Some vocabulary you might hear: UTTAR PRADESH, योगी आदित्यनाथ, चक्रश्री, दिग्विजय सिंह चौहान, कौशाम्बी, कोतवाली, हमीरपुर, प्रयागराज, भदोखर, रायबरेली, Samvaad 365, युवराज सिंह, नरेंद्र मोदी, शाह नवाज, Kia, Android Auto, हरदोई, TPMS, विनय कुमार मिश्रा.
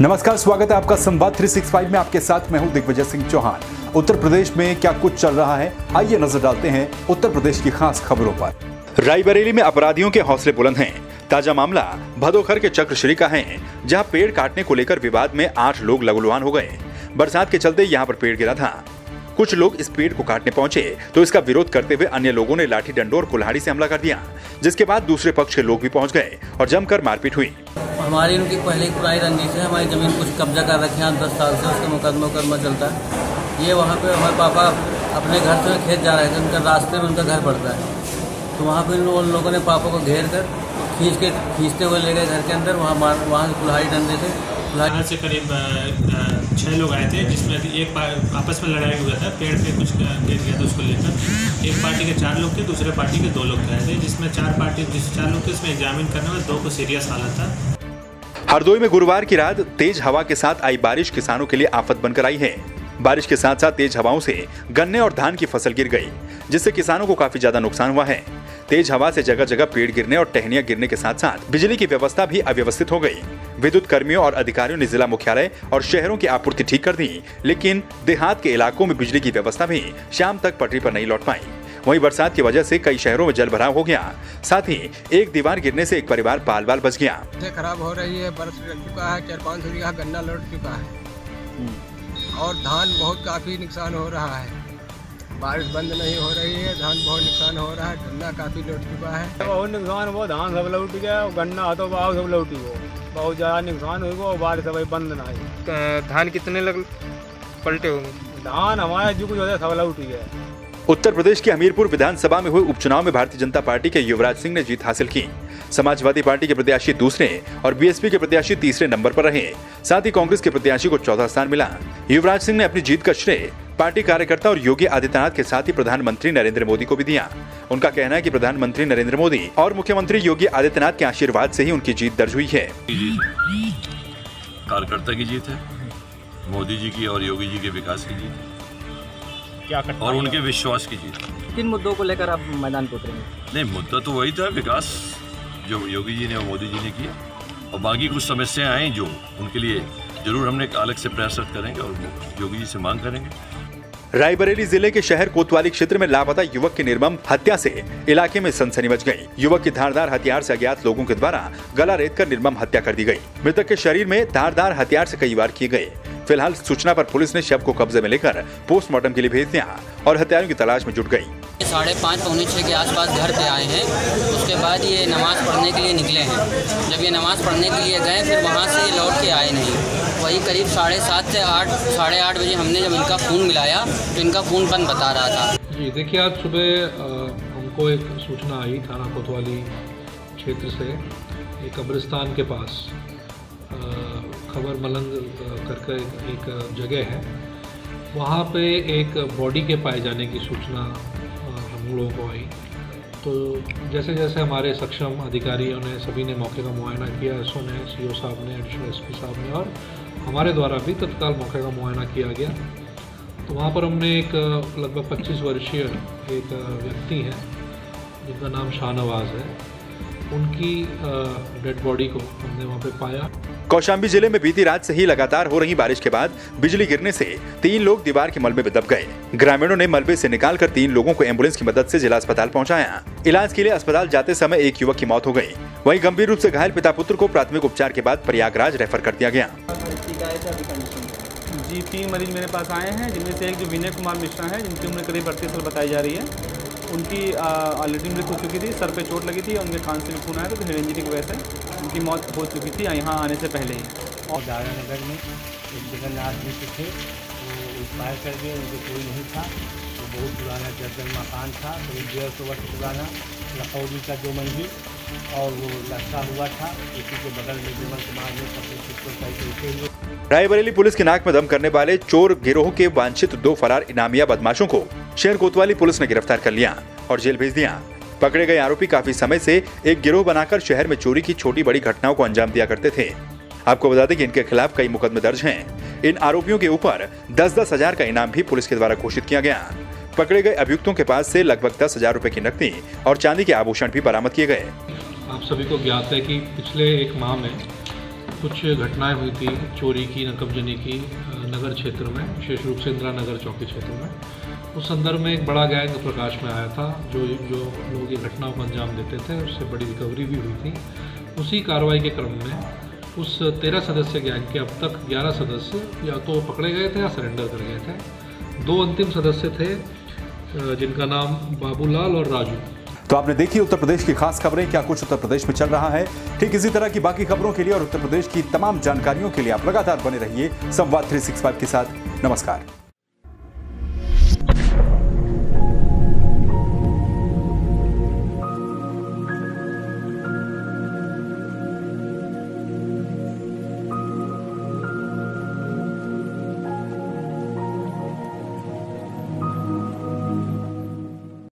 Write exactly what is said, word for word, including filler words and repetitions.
नमस्कार, स्वागत है आपका संवाद तीन सौ पैंसठ में। आपके साथ मैं हूं दिग्विजय सिंह चौहान। उत्तर प्रदेश में क्या कुछ चल रहा है, आइए नजर डालते हैं उत्तर प्रदेश की खास खबरों पर। रायबरेली में अपराधियों के हौसले बुलंद हैं। ताजा मामला भदोखर के चक्रश्री का है, जहां पेड़ काटने को लेकर विवाद में आठ लोग लगलुहान हो गए। बरसात के चलते यहाँ पर पेड़ गिरा था। कुछ लोग इस पेड़ को काटने पहुंचे तो इसका विरोध करते हुए अन्य लोगों ने लाठी, डंडों और कुल्हाड़ी से हमला कर दिया, जिसके बाद दूसरे पक्ष के लोग भी पहुंच गए और जमकर मारपीट हुई। हमारी इनकी पहले पुरानी रंजिश है, हमारी जमीन कुछ कब्जा कर रखे हैं दस साल से, उसका मुकदमा मुकदमा चलता है। ये वहाँ पे हमारे पापा अपने घर से खेत जा रहे थे, उनका रास्ते में उनका घर पड़ता है, तो वहाँ पे उन लोगों ने पापा को घेर कर खींच के खींचते हुए ले गए घर के अंदर। वहाँ वहाँ से कुल्हाड़ी डंडे से यहाँ से करीब छः लोग आए थे, जिसमें एक आपस में लड़ाई हुआ था, पेड़ पे कुछ गिर गया था, उसको लेकर एक पार्टी के चार लोग थे, दूसरे पार्टी के दो लोग आए थे, जिसमें चार पार्टी जिस चार लोग थे उसमें एग्जामिन करने में दो को सीरियस हालत था। हरदोई में गुरुवार की रात तेज हवा के साथ आई बारिश किसानों के लिए आफत बनकर आई है। बारिश के साथ साथ तेज हवाओं से गन्ने और धान की फसल गिर गई, जिससे किसानों को काफी ज्यादा नुकसान हुआ है। तेज हवा से जगह जगह पेड़ गिरने और टहनियां गिरने के साथ साथ बिजली की व्यवस्था भी अव्यवस्थित हो गई। विद्युत कर्मियों और अधिकारियों ने जिला मुख्यालय और शहरों की आपूर्ति ठीक कर दी, लेकिन देहात के इलाकों में बिजली की व्यवस्था भी शाम तक पटरी पर नहीं लौट पाई। वहीं बरसात की वजह से कई शहरों में जलभराव हो गया। साथ ही एक दीवार गिरने से एक परिवार बाल बाल बच गया। खराब हो रही है, बरस चुका है, चार पाँच सौ बीघा गन्ना लौट चुका है और धान बहुत काफी नुकसान हो रहा है। बारिश बंद नहीं हो रही है, धान बहुत नुकसान हो रहा है, गन्ना काफी लौट चुका है। बहुत नुकसान हुआ, धान सब लौट गया, गन्ना हाथों भाव सब लौटी हो, बहुत ज्यादा नुकसान हुआ और बारिश अभी बंद ना है। धान कितने लग पलटे होंगे? धान हमारा जो कुछ होता है सब लौट गया। उत्तर प्रदेश के हमीरपुर विधानसभा में हुए उपचुनाव में भारतीय जनता पार्टी के युवराज सिंह ने जीत हासिल की। समाजवादी पार्टी के प्रत्याशी दूसरे और बीएसपी के प्रत्याशी तीसरे नंबर पर रहे। साथ ही कांग्रेस के प्रत्याशी को चौथा स्थान मिला। युवराज सिंह ने अपनी जीत का श्रेय पार्टी कार्यकर्ता और योगी आदित्यनाथ के साथ ही प्रधानमंत्री नरेंद्र मोदी को भी दिया। उनका कहना है कि प्रधानमंत्री नरेंद्र मोदी और मुख्यमंत्री योगी आदित्यनाथ के आशीर्वाद से ही उनकी जीत दर्ज हुई है। कार्यकर्ता की जीत है, मोदी जी की और योगी जी के विकास की जीत क्या और उनके विश्वास की जीत। किन मुद्दों को लेकर आप मैदान को उतरेंगे? नहीं, मुद्दा तो वही था, विकास जो योगी जी ने और मोदी जी ने किया, और बाकी कुछ समस्याएं आई जो उनके लिए जरूर हमने अलग से प्रयास करेंगे और योगी जी से मांग करेंगे। रायबरेली जिले के शहर कोतवाली क्षेत्र में लापता युवक की निर्मम हत्या से इलाके में सनसनी मच गई। युवक की धारदार हथियार से अज्ञात लोगों के द्वारा गला रेतकर निर्मम हत्या कर दी गई। मृतक के शरीर में धारदार हथियार से कई वार किए गए। फिलहाल सूचना पर पुलिस ने शव को कब्जे में लेकर पोस्टमार्टम के लिए भेज दिया और हत्यारों की तलाश में जुट गयी। साढ़े पाँच पौने छः के आसपास घर पे आए हैं, उसके बाद ये नमाज पढ़ने के लिए निकले हैं। जब ये नमाज पढ़ने के लिए गए फिर वहाँ से लौट के आए नहीं। वही करीब साढ़े सात से आठ साढ़े आठ बजे हमने जब इनका फ़ोन मिलाया तो इनका फ़ोन बंद बता रहा था। जी देखिए, आज सुबह हमको एक सूचना आई थाना कोतवाली क्षेत्र से, एक कब्रिस्तान के पास खबर मलंग करके एक जगह है, वहाँ पे एक बॉडी के पाए जाने की सूचना हम लोगों को आई। तो जैसे जैसे हमारे सक्षम अधिकारियों ने सभी ने मौके का मुआयना किया, एस ओ ने, सी ओ साहब ने, एडिशनल एस पी साहब ने और हमारे द्वारा भी तत्काल मौके का मुआयना किया गया, तो वहाँ पर हमने एक लगभग पच्चीस वर्षीय एक व्यक्ति हैं जिनका नाम शाह नवाज है, उनकी डेड बॉडी को हमने वहाँ पे पाया। कौशाम्बी जिले में बीती रात से ही लगातार हो रही बारिश के बाद बिजली गिरने से तीन लोग दीवार के मलबे में दब गए। ग्रामीणों ने मलबे से निकालकर तीन लोगों को एम्बुलेंस की मदद से जिला अस्पताल पहुंचाया। इलाज के लिए अस्पताल जाते समय एक युवक की मौत हो गई। वहीं गंभीर रूप से घायल पिता पुत्र को प्राथमिक उपचार के बाद प्रयागराज रेफर कर दिया गया। जी, तीन मरीज मेरे पास आए हैं, जिनमें से एक जो विनय कुमार मिश्रा है, जिनकी उम्र करीब अड़तीस साल बताई जा रही है, उनकी ऑलरेडी मृत्यु हो चुकी थी। सर पे चोट लगी थी, उनके कान से भी खून आया था, तो हेड इंजरी की वजह से उनकी मौत हो चुकी थी यहाँ आने से पहले ही। और दारा नगर में एक जगह लाश मिले थे, वो फायर कर गए, उनको कोई नहीं था। वो तो बहुत पुराना जर्जर मकान था, करीब डेढ़ सौ वर्ष पुराना, लखौजी का दो मंजिल, और वो लटका हुआ था। इसी के बगल में विमल कुमार ने सबसे हुए। रायबरेली पुलिस के नाक में दम करने वाले चोर गिरोह के वांछित दो फरार इनामिया बदमाशों को शहर कोतवाली पुलिस ने गिरफ्तार कर लिया और जेल भेज दिया। पकड़े गए आरोपी काफी समय से एक गिरोह बनाकर शहर में चोरी की छोटी बड़ी घटनाओं को अंजाम दिया करते थे। आपको बता दें कि इनके खिलाफ कई मुकदमे दर्ज हैं। इन आरोपियों के ऊपर दस दस हजार का इनाम भी पुलिस के द्वारा घोषित किया गया। पकड़े गए अभियुक्तों के पास से लगभग दस हजार रूपए की नकदी और चांदी के आभूषण भी बरामद किए गए। आप सभी को ज्ञात है कि पिछले एक माह में कुछ घटनाएं हुई थी चोरी की, नकबजनी की नगर क्षेत्र में, विशेष रूप से इंदिरा नगर चौकी क्षेत्र में। उस संदर्भ में एक बड़ा गैंग प्रकाश में आया था, जो जो लोग ये घटनाओं को अंजाम देते थे, उससे बड़ी रिकवरी भी हुई थी। उसी कार्रवाई के क्रम में उस तेरह सदस्य गैंग के अब तक ग्यारह सदस्य या तो पकड़े गए थे या सरेंडर कर गए थे। दो अंतिम सदस्य थे जिनका नाम बाबूलाल और राजू। तो आपने देखी उत्तर प्रदेश की खास खबरें, क्या कुछ उत्तर प्रदेश में चल रहा है। ठीक इसी तरह की बाकी खबरों के लिए और उत्तर प्रदेश की तमाम जानकारियों के लिए आप लगातार बने रहिए संवाद थ्री सिक्सटी फाइव के साथ। नमस्कार।